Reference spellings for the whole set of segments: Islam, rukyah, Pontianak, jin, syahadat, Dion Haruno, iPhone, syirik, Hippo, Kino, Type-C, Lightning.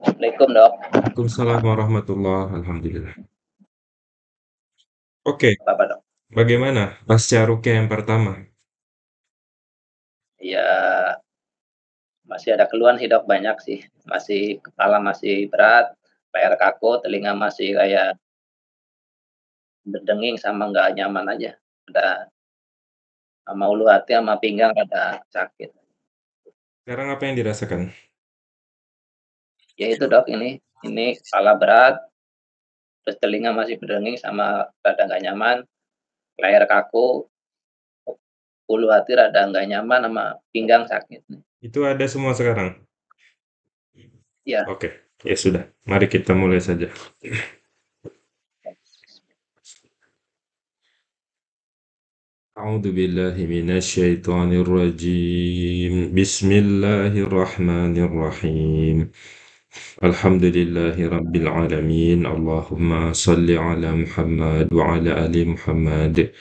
Assalamualaikum dok. Waalaikumsalam warahmatullahi. Alhamdulillah. Oke, Apa dok? bagaimana pasca rukyah yang pertama? Ya masih ada keluhan sih dok, banyak sih. Masih kepala masih berat, PR kaku, telinga masih kayak berdenging sama nggak nyaman aja. Ada sama ulu hati sama pinggang ada sakit. Sekarang apa yang dirasakan? Ya itu dok, ini kepala berat, terus telinga masih berdenging sama rada nggak nyaman, layar kaku, ulu hati rada nggak nyaman, sama pinggang sakit. Itu ada semua sekarang? Ya, Oke, ya sudah. Mari kita mulai saja. أعوذ بالله من الشيطان الرجيم بسم الله الرحمن الرحيم الحمد لله رب العالمين اللهم صل على محمد وعلى آل محمد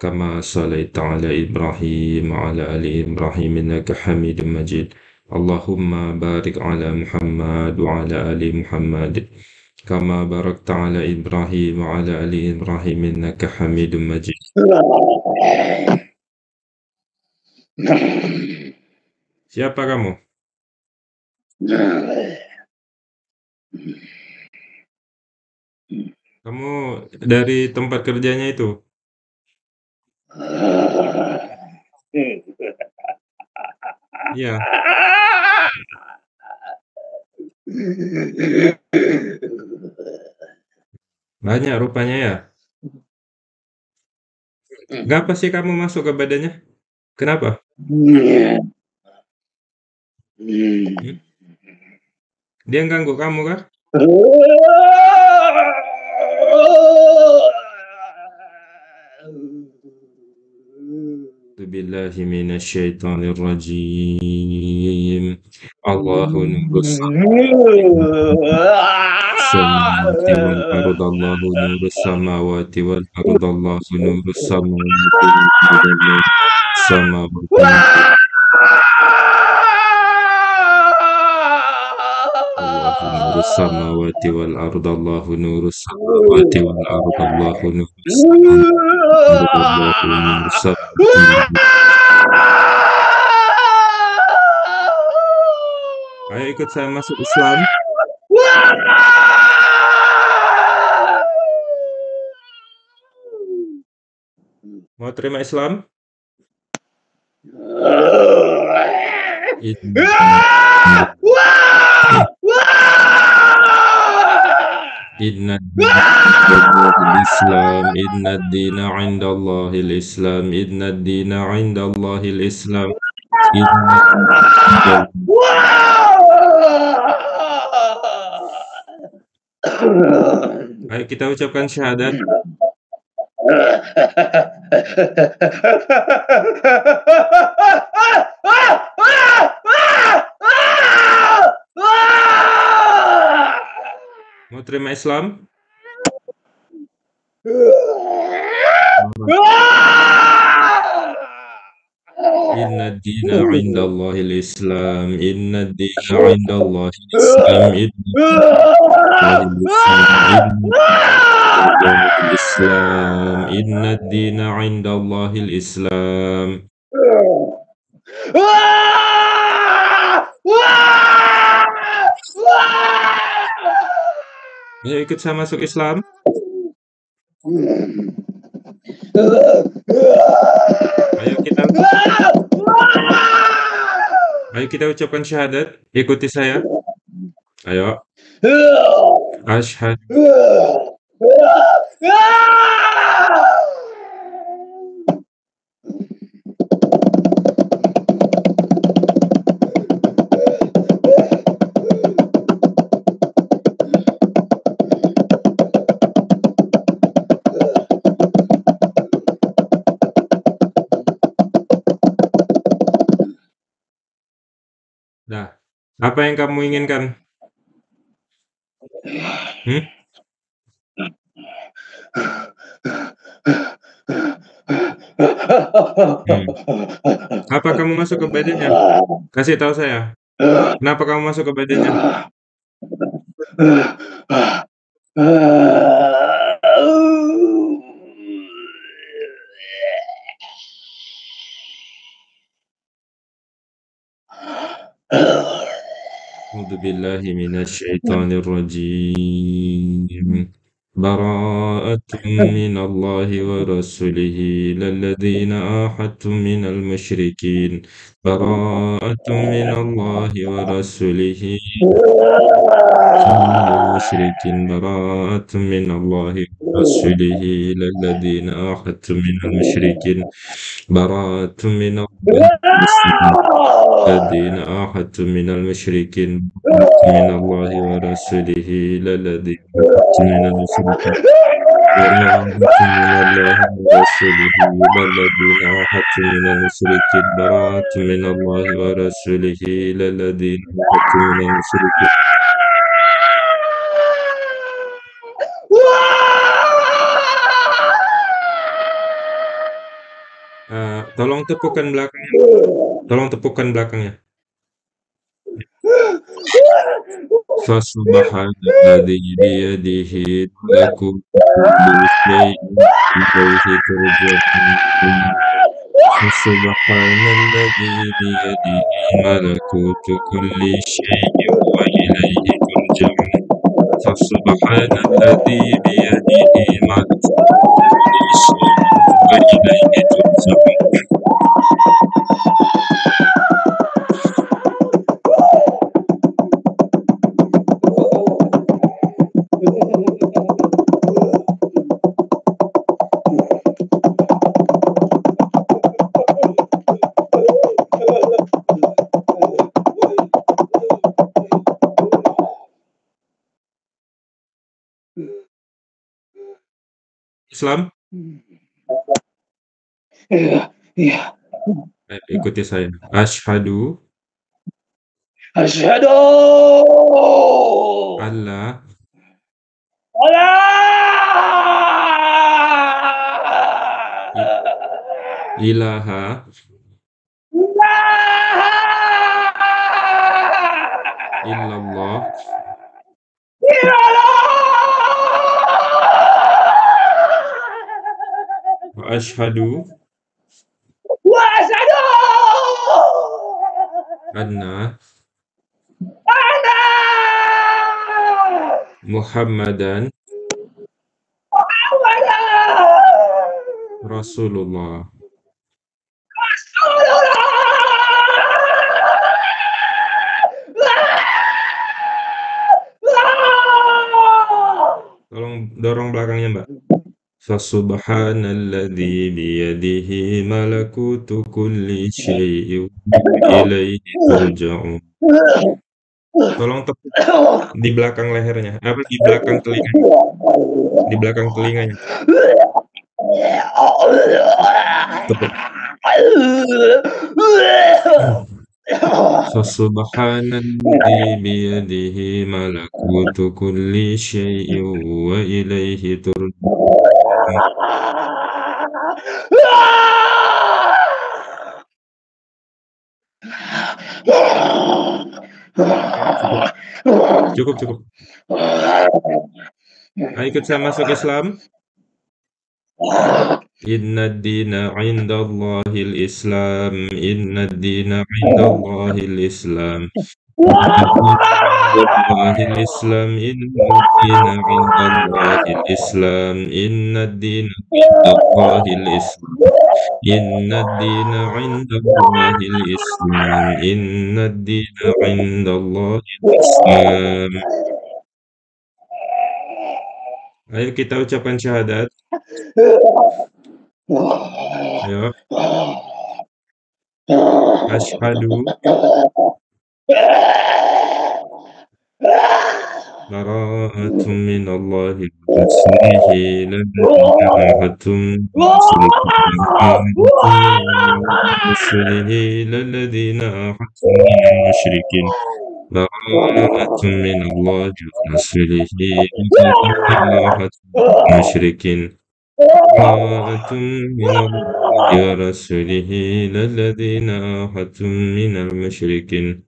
كما صليت على إبراهيم وعلى آل إبراهيم إنك حميد مجيد اللهم بارك على محمد وعلى آل محمد كما باركت على إبراهيم وعلى آل إبراهيم إنك حميد مجيد Siapa kamu? Kamu dari tempat kerjanya itu? Iya. Banyak rupanya ya. Gak apa sih kamu masuk ke badannya? Kenapa? Dia ganggu kamu kah? Billahi minasyaitonir rajim. Allahu nurus samawati wal ardh. Allahu nurus samawati wal ardh. Allahu nurus samawati wal ardh. Allahu samawati wal ardh. Allahu nurus samawati wal ardh. Allahu nurus samawati. Ayo ikut saya masuk Islam. Mau terima Islam? Inna Islam, inna dina indallahil Islam, inna dina indallahil Islam, inna Ayo kita ucapkan syahadat. Mau terima Islam? Inna dina indallahil Islam, inna dina indallahil Islam, inna dina indallahil Islam. Ayo ikut saya masuk Islam. Ayo kita ucapkan syahadat. Ikuti saya. Ayo. Asyhadu. Nah, apa yang kamu inginkan? Hmm? Apa kamu masuk ke badannya? Kasih tahu saya. Kenapa kamu masuk ke badannya? A'udzubillahi minasyaitonirrajim. Bara'atun minallahi wa rasulihi lilladheena ahadtum minal musyrikin. Bara'atun minallahi wa rasulihi minal musyrikin. Bara'atun minallahi wa rasulihi lilladheena ahadtum minal musyrikin. Bara'atun minallahi الذين أحدتم من المشركين من الله ورسوله إلى الذين أحدتم من المشركين براءة من الله ورسوله إلى الذين أحدتم من المشركين Tolong tepukan belakangnya. Tolong tepukan belakangnya. Fasubhanalladzi biyadihi mulku kulli syai'in wa ilayhi turja'un. Fasubhanalladzi biyadihi malakutu kulli syai'in wa ilayhi turja'un. Fasubhanalladzi biyadihi malakutu kulli syai'in wa ilayhi turja'un. Islam? Iya. Ikuti saya. Asyhadu. Asyhadu. Allah. Allah. Ilaha. Ilaha. Illallah. Illallah. Ashhadu wa ashhadu anna Muhammadan Rasulullah. Tolong dorong belakangnya, Mbak. Fasubhanalladzi biyadihi malakutu kulli syai'in wa ilayhi turja'un. Tolong tepuk di belakang lehernya, apa di belakang telinganya? Di belakang telinganya. Tepuk. Fasubhanalladzi biyadihi malakutu kulli syai'in wa ilayhi turja'un. Cukup. Ayo ikut saya masuk Islam. Innad dina 'indallahil Islam. Innad dina 'indallahil Islam. Islam Islam inna dina Islam inna dina Islam inna dina Islam. Ayo kita ucapkan syahadat. Ayo. Asyhadu bara'atun minallahi wa rasulihi lilladheena ahadtum minal musyrikin. Bara'atun minallahi wa rasulihi lilladheena ahadtum minal musyrikin. Bara'atun minallahi wa rasulihi lilladheena ahadtum minal musyrikin.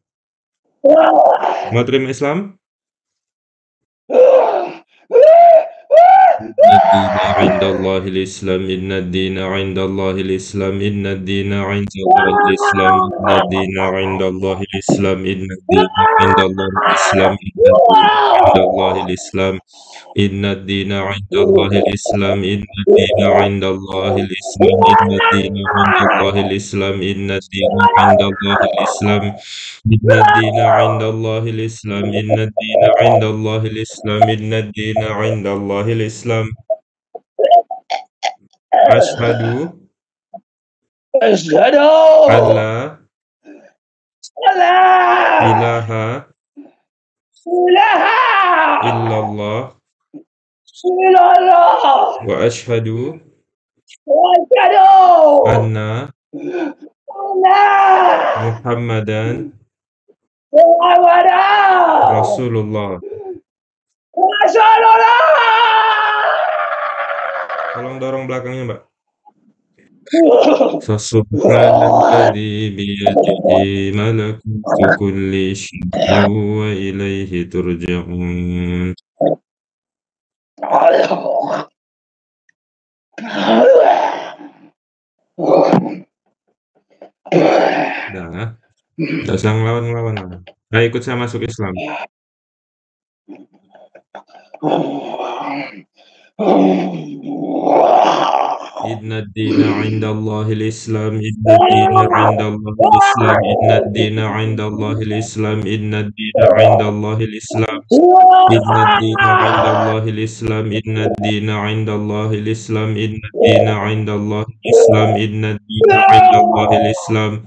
Mau terima Islam? Innallaha al-Islam inna-d-dina 'indallahi al-Islam inna-d-dina 'indallahi al-Islam inna-d-dina 'indallahi al-Islam inna-d-dina 'indallahi al-Islam inna-d-dina 'indallahi al-Islam inna-d-dina 'indallahi al-Islam inna-d-dina 'indallahi al-Islam inna-d-dina 'indallahi al-Islam inna-d-dina 'indallahi al-Islam inna-d-dina 'indallahi al-Islam inna-d-dina 'indallahi al-Islam. Ashhadu Allah ilaha illallah wa ashhadu anna Muhammadan Rasulullah. Tolong dorong belakangnya, Mbak. Subhanalladzi biyadihi malakutu kulli syai'in wa ilaihi turja'un. Nah, enggak usah ngelawan-ngelawan. Ayo ikut saya masuk Islam. Inna ad-dina 'indallahi al-Islam inna ad-dina 'indallahi al-Islam inna ad-dina 'indallahi al-Islam inna ad-dina 'indallahi al-Islam inna ad-dina 'indallahi al-Islam inna ad-dina 'indallahi al-Islam inna ad-dina 'indallahi al-Islam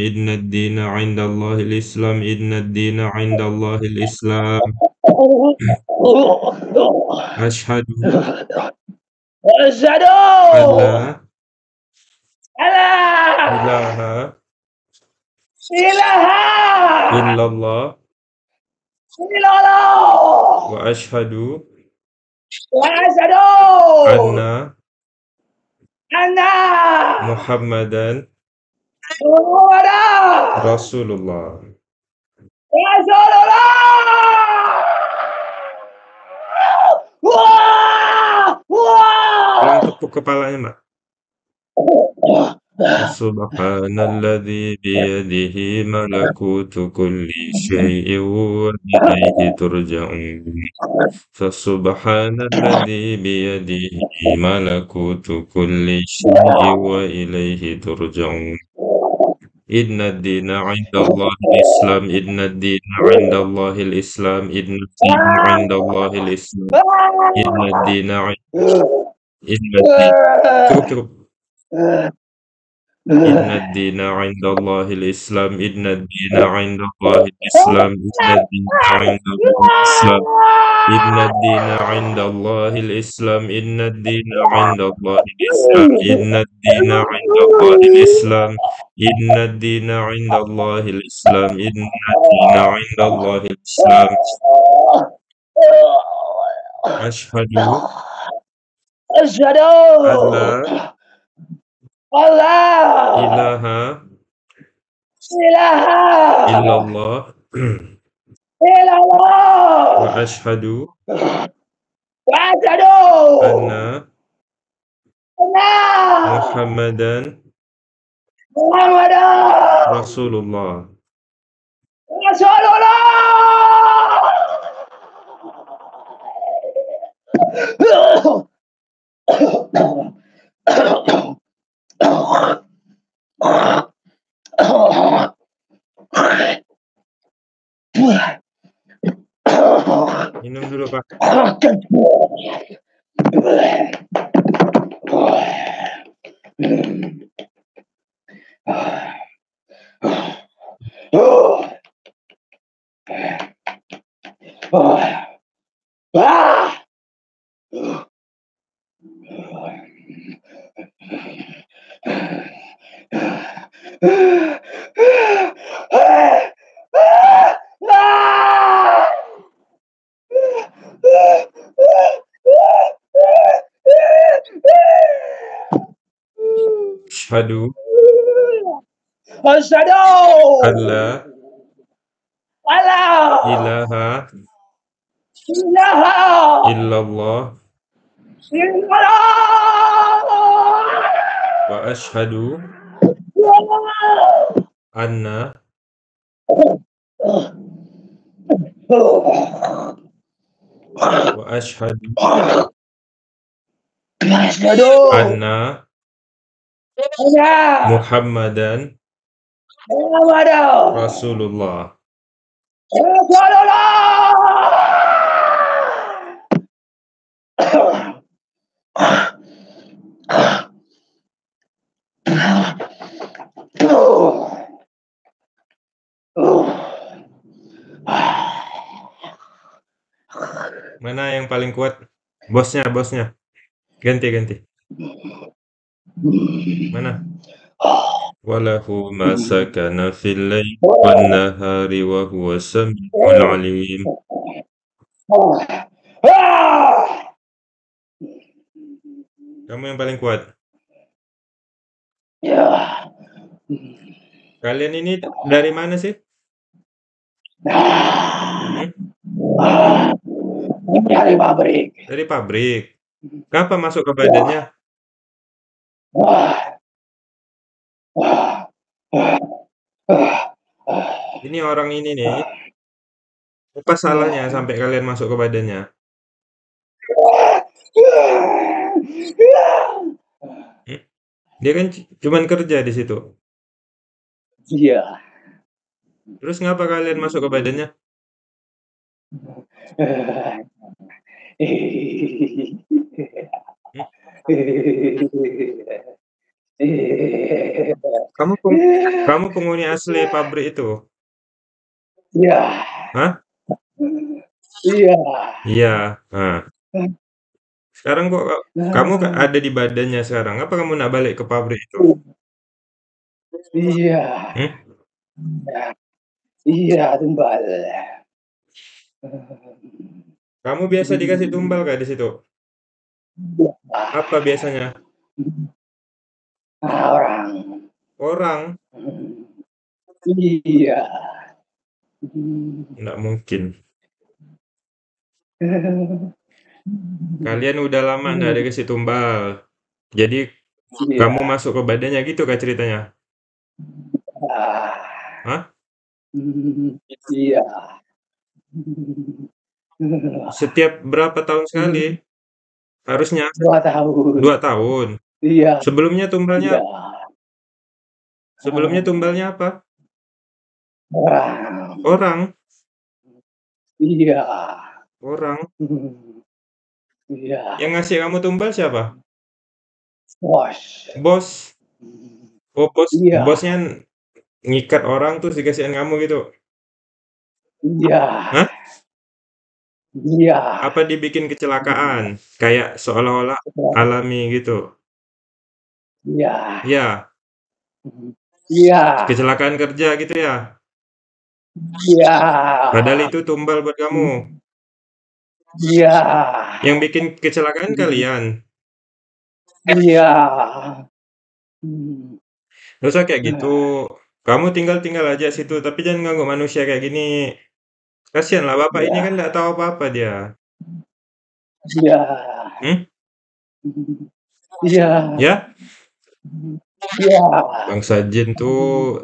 inna ad-dina 'indallahi al-Islam inna ad-dina 'indallahi al-Islam inna ad-dina 'indallahi al-Islam inna ad-dina 'indallahi al-Islam. Ashhadu alla ilaha illallah wa ashhadu anna Muhammadan Rasulullah. Tolong tepuk kepalanya, Mbak. Subhanalladzi biyadihi malakutu kulli syai'in wa ilaihi turja'un. Subhanalladzi biyadihi malakutu kulli syai'in wa ilaihi turja'un. Inna ad-dina 'indallahi al-Islam inna ad-dina 'indallahi al-Islam inna ad-dina 'indallahi al-Islam inna ad-dina indallahi al-Islam inna ad-dina 'indallahi al-Islam inna ad-dina 'indallahi al-Islam inna ad-dina 'indallahi al-Islam inna ad-dina 'indallahi al-Islam inna ad-dina 'indallahi al-Islam inna ad-dina 'indallahi al-Islam. Ashhadu Allah ilaha illallah wa ashhadu anna Muhammadan Rasulullah. Minum dulu, Pak. Ashhadu alla ilaha illallah wa ashadu anna wa ashadu anna Muhammadan Rasulullah. Mana yang paling kuat? Bosnya, bosnya. Ganti. Mana? Walahu ma sakana fil laili wan nahari wa huwa samiul alim. Kamu yang paling kuat. Kalian ini dari mana sih? Dari pabrik. Dari pabrik. Kapan masuk ke badannya? Ini orang ini nih. Apa salahnya sampai kalian masuk ke badannya? Dia kan cuman kerja di situ. Iya. Terus ngapa kalian masuk ke badannya? Kamu penghuni asli pabrik itu? Iya. Hah? Iya. Iya. Nah. Sekarang kok kamu ada di badannya sekarang? Apa kamu nak balik ke pabrik itu? Iya. Iya, tumbal. Kamu biasa dikasih tumbal gak di situ? Apa biasanya? Orang. Orang? Iya. Nggak mungkin. Kalian udah lama nggak ada kasih tumbal. Jadi kamu masuk ke badannya gitu kah ceritanya? Hah? Iya. Setiap berapa tahun sekali? Harusnya 2 tahun. 2 tahun. Iya. Sebelumnya tumbalnya? Iya. Sebelumnya tumbalnya apa? Orang. Orang. Iya. Orang. Iya. Yang ngasih kamu tumbal siapa? Bos. Bos. Oh, bos. Iya. Bosnya ngikat orang terus dikasihin kamu gitu. Iya. Hah? Iya. Apa dibikin kecelakaan? Kayak seolah-olah alami gitu. Iya. Iya. Iya. Kecelakaan kerja gitu ya? Iya. Padahal itu tumbal buat kamu. Iya. Yang bikin kecelakaan kalian? Iya. Gak usah kayak gitu. Kamu tinggal aja situ. Tapi jangan ganggu manusia kayak gini. Kasihan lah bapak ini kan nggak tahu apa-apa dia. Iya. Iya. Ya? Iya. Bangsa jin tuh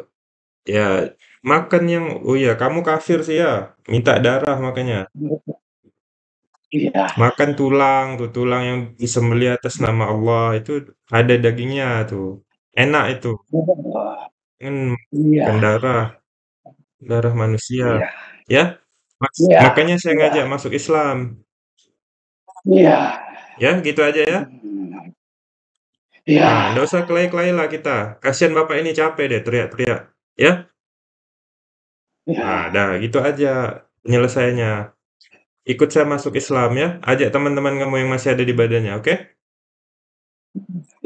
ya makan yang kamu kafir sih ya. Minta darah makanya. Iya. Makan tulang tuh, tulang yang disembelih atas nama Allah itu ada dagingnya tuh. Enak itu. Makan darah manusia. Ya. Makanya saya ngajak masuk Islam. Iya. Ya, gitu aja ya. Iya. Nah, nggak usah kelahi-kelahi lah kita. Kasihan bapak ini capek deh teriak-teriak. Ya. Nah, gitu aja penyelesaiannya. Ikut saya masuk Islam ya. Ajak teman-teman kamu yang masih ada di badannya, oke?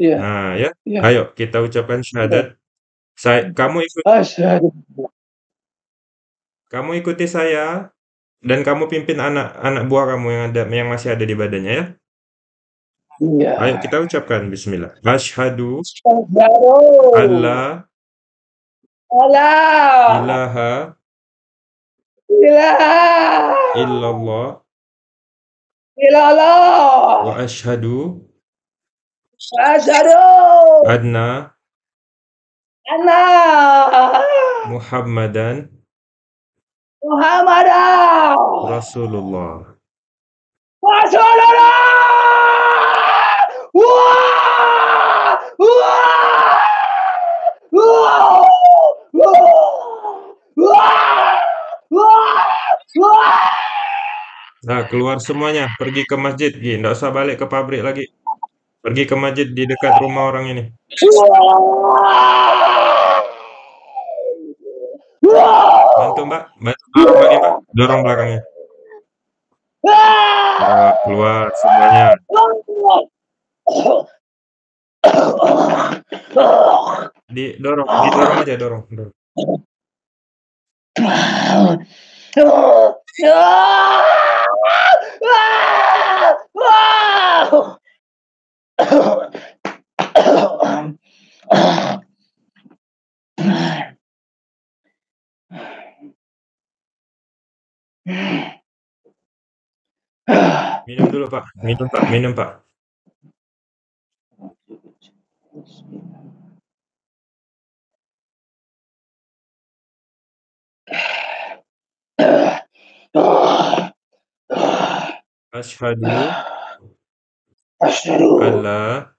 Iya. Nah, ya. Ayo kita ucapkan syahadat. Kamu ikut. Kamu ikuti saya dan kamu pimpin anak buah kamu yang masih ada di badannya ya. Iya. Ayo kita ucapkan bismillah. Asyhadu alla ilaha illallah ilallah. Wa ashhadu. Anna. Anna. Muhammadan. Muhammadan. Rasulullah. Rasulullah. Wah. Wah. Wah. Nah, keluar semuanya, pergi ke masjid, Gi. Nggak usah balik ke pabrik lagi. Pergi ke masjid di dekat rumah orang ini. Bantu Mbak, bantu Mbak. Dorong belakangnya. Nah, keluar semuanya. Didorong aja, dorong. Minum dulu, Pak. Minum, Pak. Asyhadu alla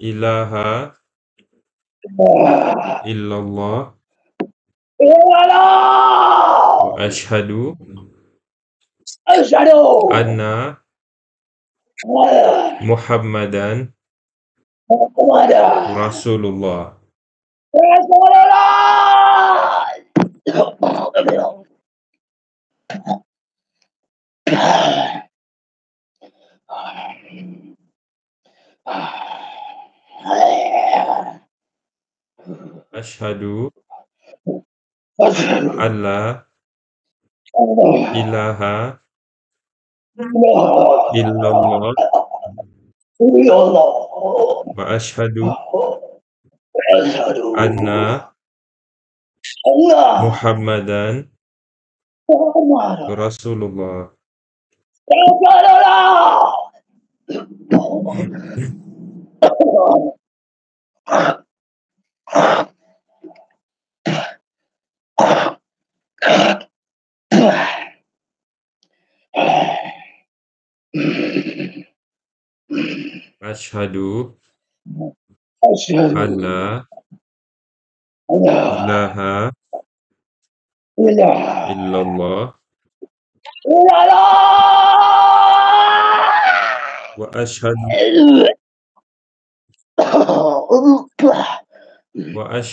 ilaha illallah wa asyhadu anna Muhammadan Rasulullah. Asyhadu alla ilaha illallah wa asyhadu anna Muhammadan Rasulullah. Asyhadu alla ilaha illallah wa asyhadu anna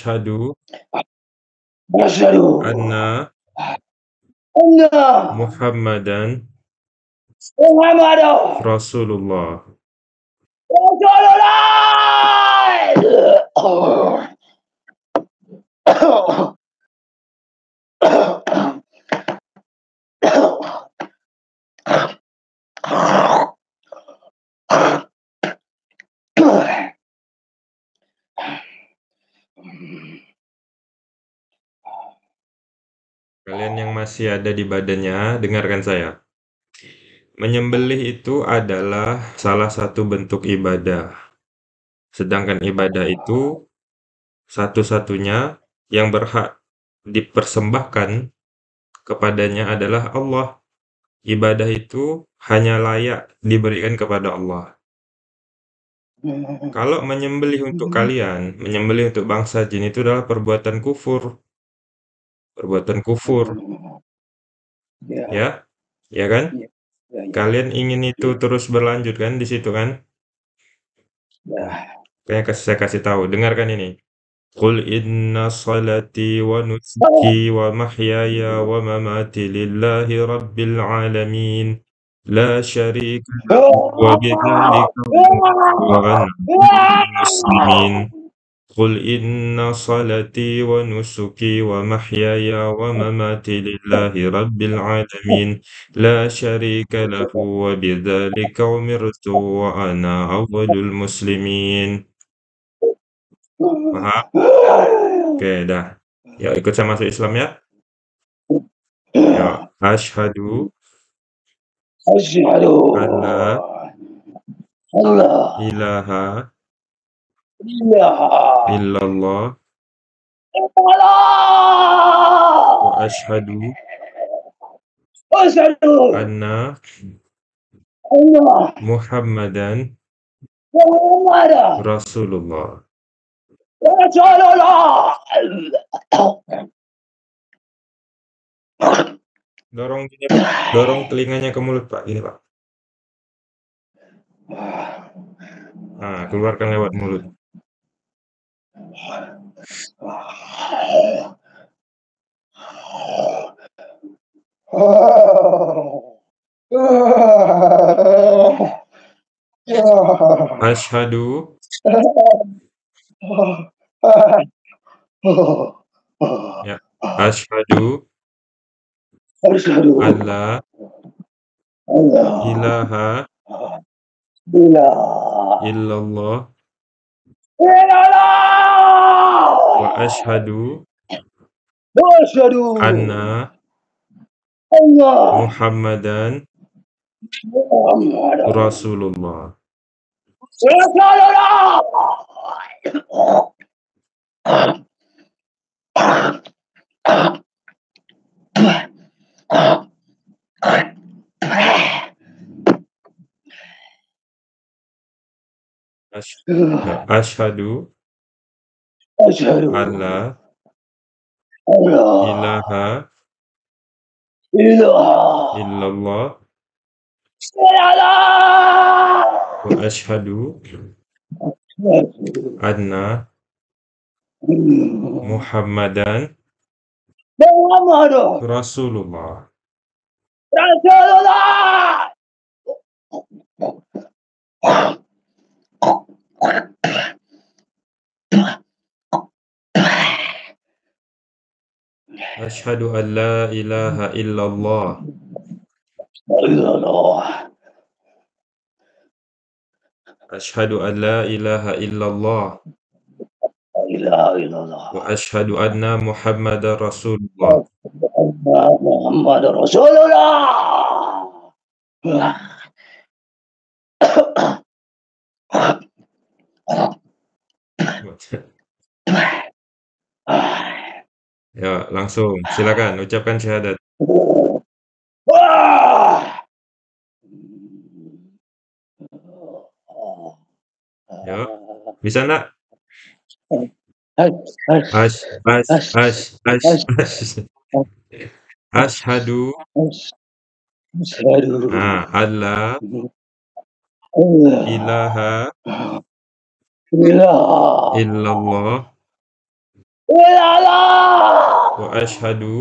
Muhammadan Rasulullah. Kalian yang masih ada di badannya, dengarkan saya. Menyembelih itu adalah salah satu bentuk ibadah. Sedangkan ibadah itu satu-satunya yang berhak dipersembahkan kepadanya adalah Allah. Ibadah itu hanya layak diberikan kepada Allah. Kalau menyembelih untuk kalian, menyembelih untuk bangsa jin itu adalah perbuatan kufur. Ya, ya kan? Kalian ingin itu terus berlanjut kan di situ kan? Saya kasih tahu, dengarkan ini. Qul inna salati wa nusuki wa mahyaya wa mamati lillahi rabbil alamin. La syarika wa bidzalika wa muslimin. Qul inna salati wa nusuki wa mahyaya wa mamati lillahi rabbil alamin. La syarika lahu wa bidzalika umirtu wa ana awwalul muslimin. Paham? Oke, dah. Ya, ikut saya masuk Islam ya. Ya, asyhadu Asyhadu alla ilaha illallah wa asyhadu anna Muhammadan Rasulullah. Dorong telinganya ke mulut, Pak. Gini, Pak. Nah, keluarkan lewat mulut. Asyhadu ya, asyhadu alla ilaha illallah wa asyhadu anna Muhammadan Rasulullah. Asyhadu alla ilaha illallah wa asyhadu anna Muhammadan Rasulullah. Asyhadu an la ilaha illallah. Asyhadu an la ilaha illallah. Wa asyhadu anna Muhammadar Rasulullah. Muhammadar Rasulullah. Ya, langsung silakan ucapkan syahadat. Ya, bisa enggak? Asyhadu alla ilaha illallah wa asyhadu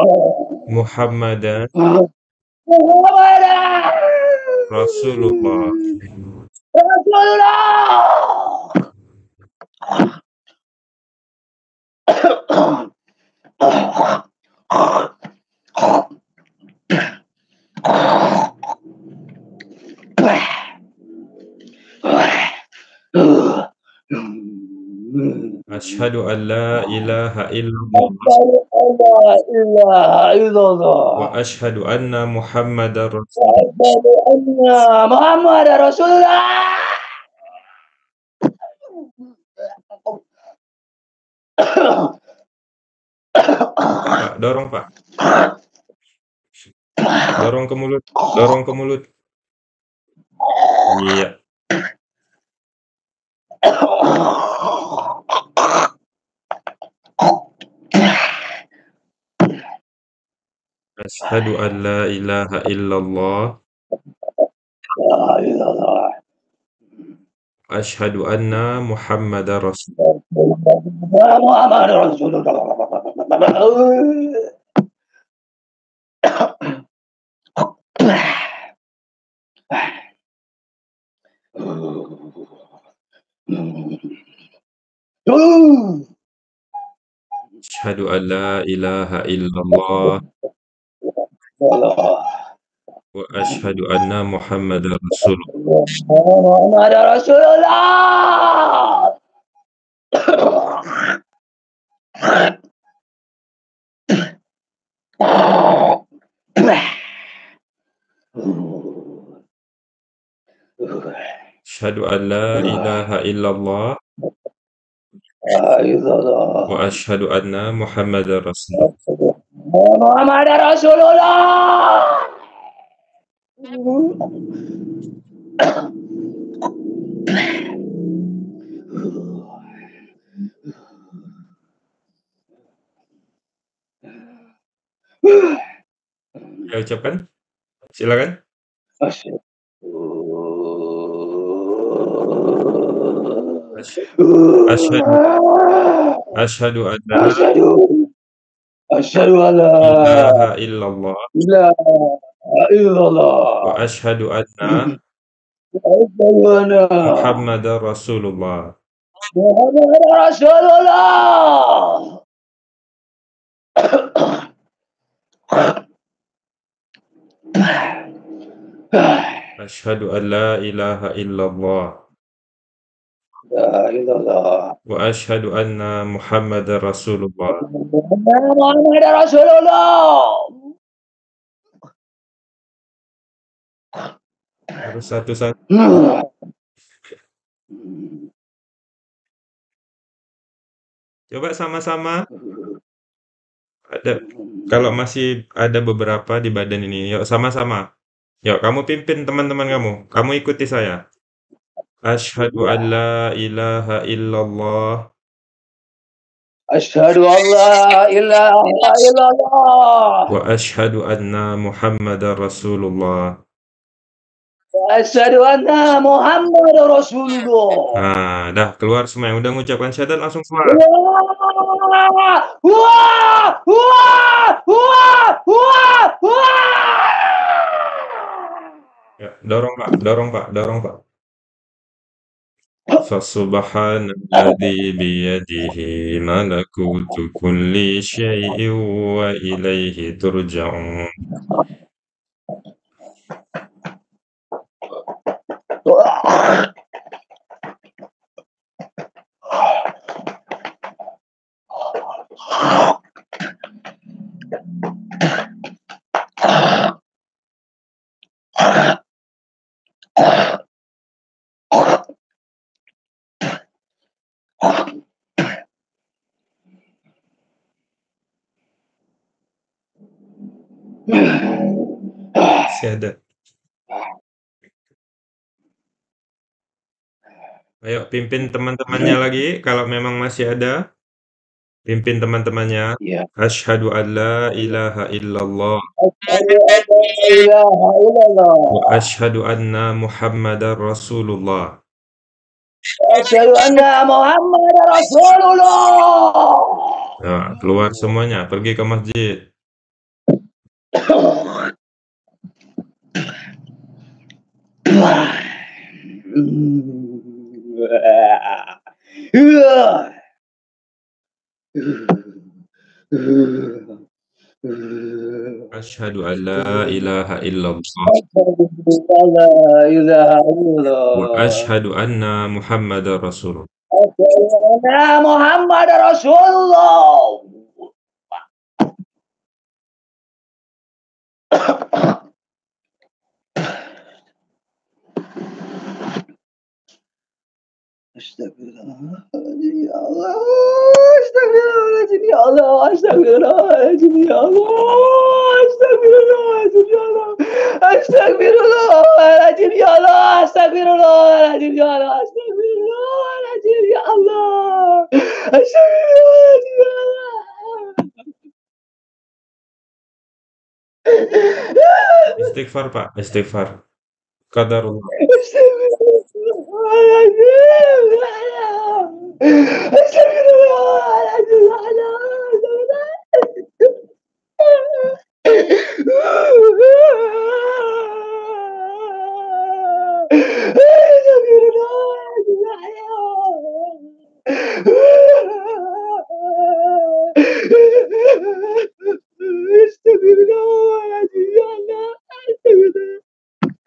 anna Muhammadan Rasulullah. Asyhadu an la ilaha illallah wa asyhadu anna Muhammadar Rasulullah. Pak, dorong, Pak. Dorong ke mulut, dorong ke mulut. Iya. Asyhadu an la ilaha illallah. Asyhadu anna Muhammadar Rasulullah. Asyhadu an la ilaha illallah. Wa asyhadu anna Muhammadar Rasulullah. Muhammadar Rasulullah. أشهد أن لا إله إلا الله وأشهد أن محمد رسول الله محمد رسول الله ya, ucapkan silakan. Asyhadu an la ilaha illallah wa asyhadu anna Muhammadar Rasulullah. Asyhadu an la ilaha illallah wa asyhadu anna Muhammadar Rasulullah. Harus satu-satu. Coba sama-sama. Ada, kalau masih ada beberapa di badan ini, yuk sama-sama. Yuk, kamu pimpin teman-teman kamu. Kamu ikuti saya. Asyhadu an la ilaha illallah. Asyhadu an la ilaha illallah. Wa asyhadu anna Muhammadar Rasulullah. Wa asyhadu anna Muhammadar Rasulullah. Nah, dah keluar semua yang udah mengucapkan syahadat langsung keluar. Ya, dorong Pak, dorong Pak, dorong Pak. Fasubhanalladzi biyadihi malakutu kulli syai'in wa ilaihi turja'un. Syahadat. Ayo pimpin teman-temannya lagi. Kalau memang masih ada, pimpin teman-temannya. Asyhadu an la ilaha illallah wa asyhadu anna Muhammadar Rasulullah. Asyhadu anna Muhammadar Rasulullah. Nah, keluar semuanya, pergi ke masjid. Asyhadu an la ilaha illallah wa asyhadu anna Muhammadar Rasulullah. Astagfirullahaladzim ya Allah, astagfirullahaladzim ya Allah, astagfirullahaladzim ya Allah, astagfirullahaladzim ya Allah, astagfirullahaladzim ya Allah, astagfirullahaladzim ya Allah, astagfirullahaladzim ya Allah, astagfirullahaladzim ya Allah. Istighfar Pak, istighfar. Qadarullah.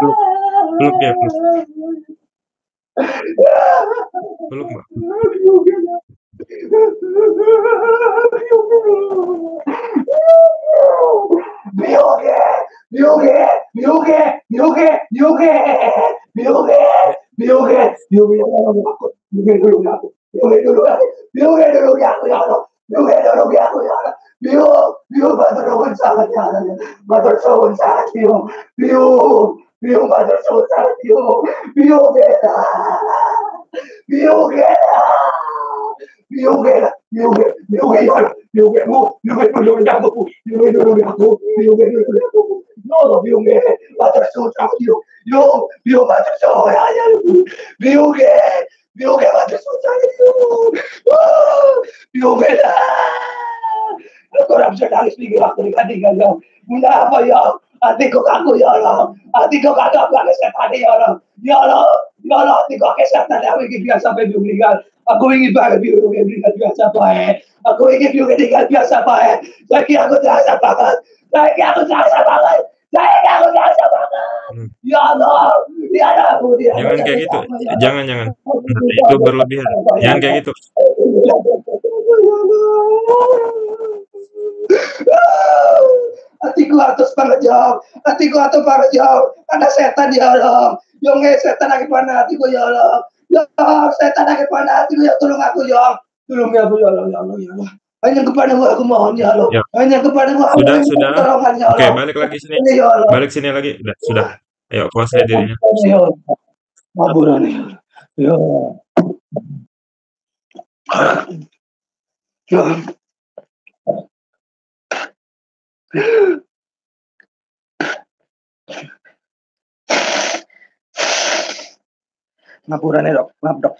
Peluk ya, peluk. Peluk, Mbak. Jangan kayak gitu, jangan itu berlebihan, jangan kayak gitu. Hatiku atas banget jauh, hatiku atas banget jauh, ada setan ya Allah, yang setan lagi pada hatiku ya Allah, ya setan lagi pada hatiku ya tolong aku ya, tolong aku ya Allah ya Allah ya Allah, hanya kepada aku mohon ya Allah, hanya kepada aku sudah, oke balik lagi sini, balik sini lagi, sudah, ayo kuasai dirinya. Maburan ya Allah, ya Allah. Ngapurannya dok, maaf dok.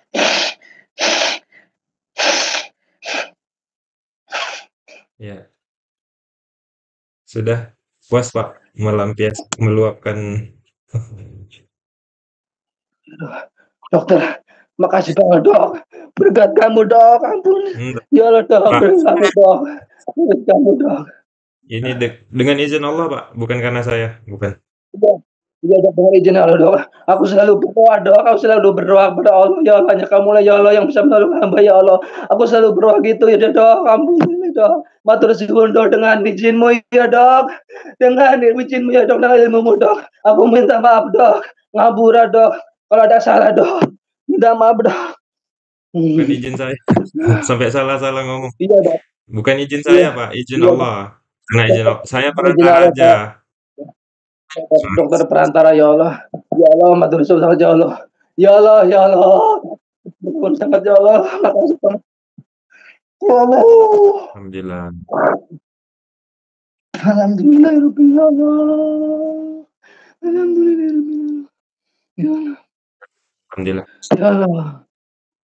Ya, sudah puas Pak, melampiaskan, meluapkan. Dokter, makasih banget dok, berkat kamu dok, ampun. Ya Allah dok, berkat kamu dok, berkat kamu dok. Ini dengan izin Allah Pak, bukan karena saya, bukan. Iya, dengan izin Allah doa. Aku selalu berdoa doa, aku selalu berdoa kepada Allah. Ya Allah, hanya kamu lah ya Allah yang bisa menolong hamba ya Allah. Aku selalu berdoa gitu ya dok, kamu ini dok. Matur suwun dok dengan izinmu ya dok, dengan izinmu ya dok, dengan ilmumu dok. Aku minta maaf dok, ngabura dok. Kalau ada salah dok, minta maaf dok. Bukan izin saya, sampai salah ngomong. Iya dok. Bukan izin saya Pak, izin Allah. Nah, saya perantara aja. Dokter perantara ya Allah. Ya Allah, matur suwun sangat ya Allah. Ya Allah, ya Allah. Matur sangat ya Allah. Ya Allah. Alhamdulillah. Alhamdulillah rabbil alamin. Alhamdulillah rabbil alamin. Ya Allah. Alhamdulillah. Ya Allah.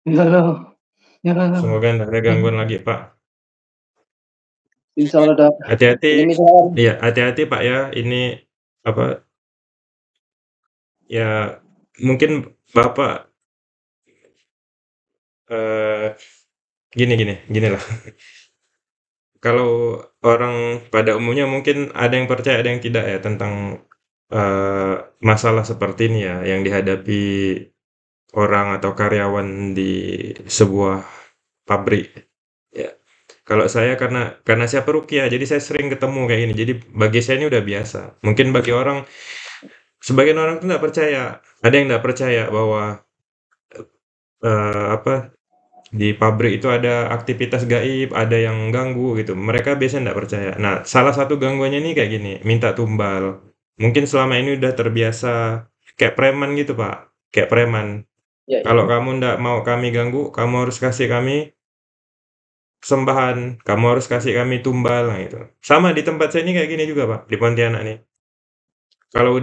Ya Allah. Ya Allah. Semoga enggak ada gangguan lagi, Pak. Insya Allah hati-hati, iya hati-hati Pak ya, ini apa ya mungkin Bapak gini lah kalau orang pada umumnya mungkin ada yang percaya ada yang tidak ya tentang masalah seperti ini ya yang dihadapi orang atau karyawan di sebuah pabrik ya. Kalau saya karena saya perukia, jadi saya sering ketemu kayak gini. Jadi bagi saya ini udah biasa. Mungkin bagi orang, sebagian orang itu nggak percaya. Ada yang nggak percaya bahwa di pabrik itu ada aktivitas gaib, ada yang ganggu gitu. Mereka biasanya nggak percaya. Nah, salah satu gangguannya ini kayak gini, minta tumbal. Mungkin selama ini udah terbiasa kayak preman gitu Pak, kayak preman. Ya, ya. Kalau kamu nggak mau kami ganggu, kamu harus kasih kami sembahan, kamu harus kasih kami tumbal gitu. Sama di tempat saya ini kayak gini juga Pak, di Pontianak nih. Kalau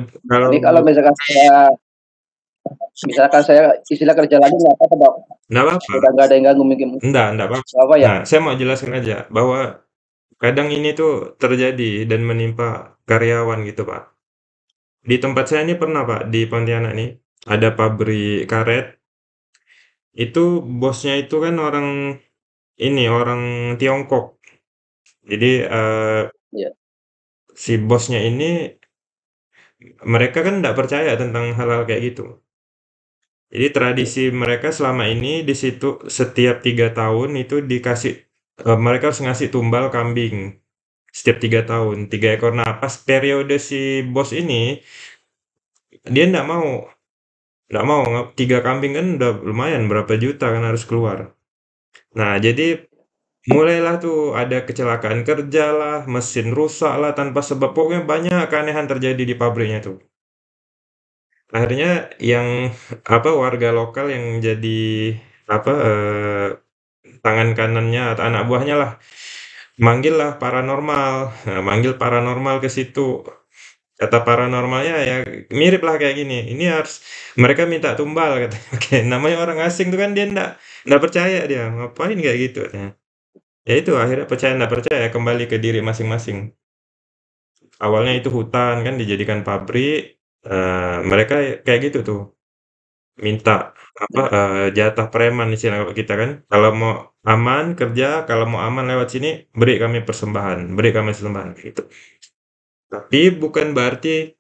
misalkan saya istilah kerja lagi nggak apa-apa Pak. Nggak apa-apa. Nggak ada yang ganggu mungkin. Nggak apa-apa. Ya? Nah, saya mau jelaskan aja bahwa kadang ini tuh terjadi dan menimpa karyawan gitu Pak. Di tempat saya ini pernah Pak, di Pontianak nih ada pabrik karet. Itu bosnya itu kan orang Tiongkok, jadi si bosnya ini mereka kan tidak percaya tentang hal-hal kayak gitu. Jadi tradisi mereka selama ini di situ setiap 3 tahun itu dikasih mereka harus ngasih tumbal kambing setiap 3 tahun, 3 ekor. Nah, pas periode si bos ini dia nggak mau 3 kambing kan udah lumayan berapa juta kan harus keluar. Nah, jadi mulailah tuh ada kecelakaan kerja lah, mesin rusak lah tanpa sebab, pokoknya banyak keanehan terjadi di pabriknya tuh. Akhirnya yang warga lokal yang jadi apa tangan kanannya atau anak buahnya lah, manggillah paranormal. Nah, manggil paranormal ke situ. Kata paranormalnya ya mirip lah kayak gini. Ini harus mereka minta tumbal katanya. Oke, namanya orang asing tuh kan dia ndak percaya dia. Ngapain kayak gitu katanya. Ya itu akhirnya percaya ndak percaya kembali ke diri masing-masing. Awalnya itu hutan kan dijadikan pabrik. Mereka kayak gitu tuh. Minta jatah preman istilah kalau kita kan. Kalau mau aman kerja, kalau mau aman lewat sini, beri kami persembahan gitu. Tapi bukan berarti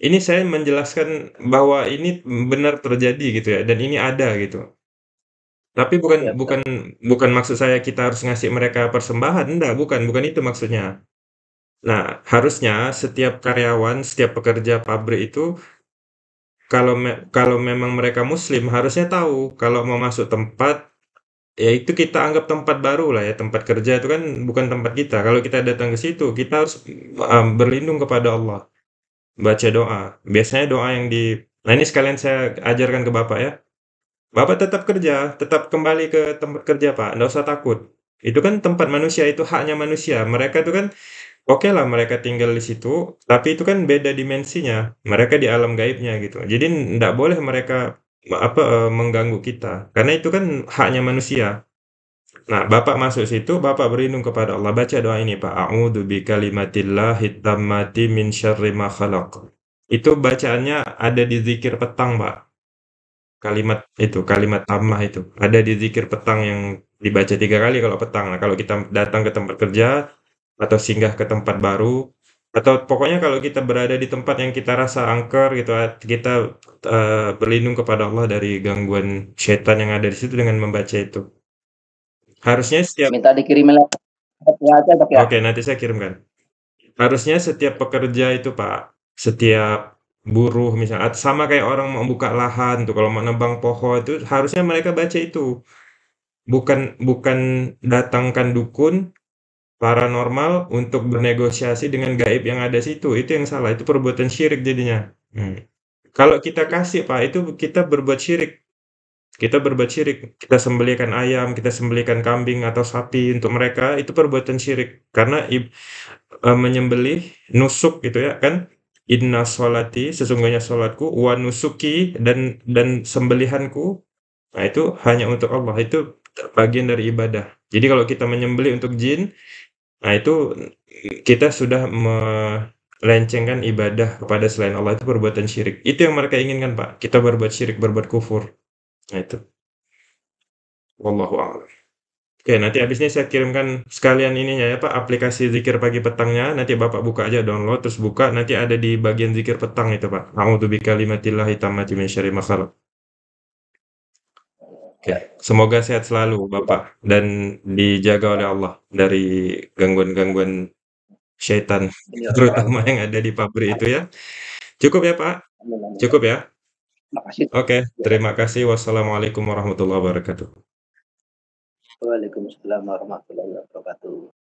ini saya menjelaskan bahwa ini benar terjadi gitu ya, dan ini ada gitu. Tapi bukan bukan bukan maksud saya kita harus ngasih mereka persembahan, enggak, bukan itu maksudnya. Nah, harusnya setiap karyawan, setiap pekerja pabrik itu kalau kalau memang mereka muslim harusnya tahu kalau mau masuk tempat ya itu kita anggap tempat baru lah ya, tempat kerja itu kan bukan tempat kita. Kalau kita datang ke situ, kita harus berlindung kepada Allah. Baca doa. Biasanya doa yang di Nah, ini sekalian saya ajarkan ke Bapak ya. Bapak tetap kerja, tetap kembali ke tempat kerja, Pak. Nggak usah takut. Itu kan tempat manusia, itu haknya manusia. Mereka itu kan oke lah mereka tinggal di situ, tapi itu kan beda dimensinya. Mereka di alam gaibnya gitu. Jadi nggak boleh mereka mengganggu kita karena itu kan haknya manusia. Nah, Bapak masuk situ, Bapak berlindung kepada Allah. Baca doa ini, Pak. A'udzu bikalimatillahi tammati min syarri ma khalaq. Itu bacaannya ada di zikir petang, Pak. Kalimat tammah itu ada di zikir petang yang dibaca 3 kali kalau petang. Nah, kalau kita datang ke tempat kerja atau singgah ke tempat baru, atau pokoknya kalau kita berada di tempat yang kita rasa angker gitu, kita berlindung kepada Allah dari gangguan setan yang ada di situ dengan membaca itu. Harusnya setiap minta dikirimin ya. Oke, nanti saya kirimkan. Harusnya setiap pekerja itu, Pak, setiap buruh misalnya, sama kayak orang mau buka lahan tuh, kalau mau nebang pohon itu harusnya mereka baca itu. Bukan datangkan dukun paranormal untuk bernegosiasi dengan gaib yang ada situ. Itu yang salah, itu perbuatan syirik jadinya. Kalau kita kasih, Pak, itu kita berbuat syirik. Kita sembelihkan ayam, kita sembelihkan kambing atau sapi untuk mereka, itu perbuatan syirik. Karena menyembelih nusuk gitu ya kan, inna sholati, sesungguhnya sholatku, wa nusuki, dan sembelihanku. Nah, itu hanya untuk Allah, itu bagian dari ibadah. Jadi kalau kita menyembelih untuk jin, nah itu kita sudah melencengkan ibadah kepada selain Allah, itu perbuatan syirik. Itu yang mereka inginkan, Pak. Kita berbuat syirik, berbuat kufur. Nah itu. Wallahu a'lam. Oke, nanti habisnya saya kirimkan sekalian ininya ya, Pak, aplikasi zikir pagi petangnya. Nanti Bapak buka aja, download, terus buka. Nanti ada di bagian zikir petang itu, Pak. A'udzu bikalimatillahi tammati min syarri ma khalaq. Oke, semoga sehat selalu, Bapak, dan dijaga oleh Allah dari gangguan-gangguan syaitan, terutama yang ada di pabrik itu ya. Cukup ya, Pak? Cukup ya? Oke, terima kasih. Wassalamualaikum warahmatullahi wabarakatuh. Waalaikumsalam warahmatullahi wabarakatuh.